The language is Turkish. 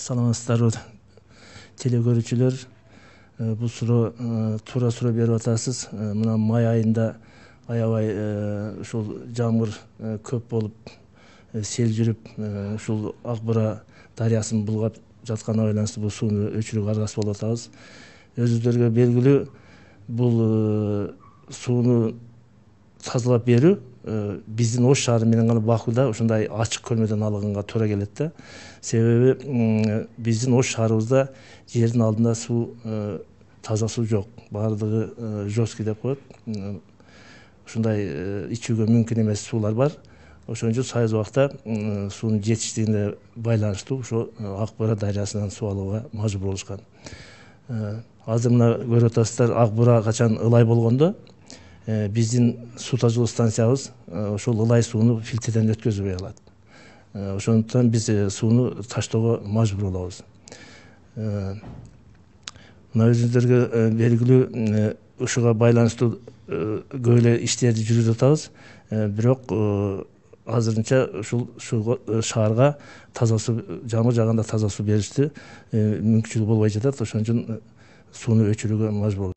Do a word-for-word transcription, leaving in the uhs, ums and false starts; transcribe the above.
salamaslar telegörücüler bu sıra tura sıra bir vatasız. Buna may ayında ayavay şol camur köp olup sel jürüp şol Ak-Buura daryaсын bulgap жаткана байланыштуу bu suunu өчүрүү каргасы болуп атабыз. Өзүлөргө белгилүү бул suunu тазалап берүү биздин Ош шаары менен гана Бакыда ушундай ачык көлмөдөн алганга туура келет да. Себеби биздин Ош шаарыбызда жердин алдында суу таза суу жок. Баардыгы жосткий деп коет. Ушундай ичүүгө мүмкүн эмес суулар бар. Oşuncu sayız vaxta ıı, suun yetiştiğine baylanıştı. Şu ıı, Ak-Buura dairasından su alığa majbur oluşkan. Azımına göre taslar Ak-Buura kaçan ılay bolğondu. E, Bizim su tajılı stansiyamız ıı, şu ılay suunu filtreden ötközü bayaladı. E, Oşundan biz e, suunu taştığa majbur olağız. E, Buna özünüzdürge e, vergülü e, ışığa baylanıştı e, göyle işlerde jürüt atağız. E, Birok e, Hazırınca şu, şu şarga taza su, camur jağında taza su berişti. E, mümkünçülük bolbayca da, oşun üçün suunu öçürüge majbur.